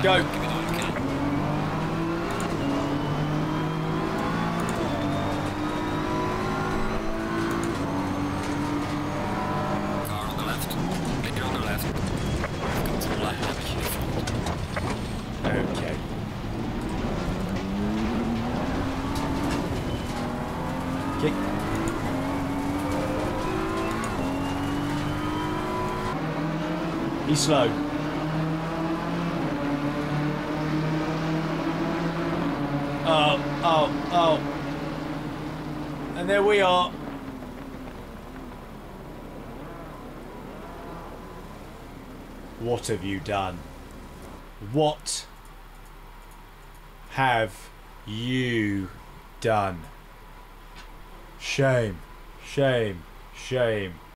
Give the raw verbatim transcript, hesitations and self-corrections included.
Go. Give it all you can. Car on the left. Clear on the left. Got some light damage in front. Okay. Kick. He's slow. Oh, oh, oh. And there we are. What have you done? What have you done? Shame, shame, shame.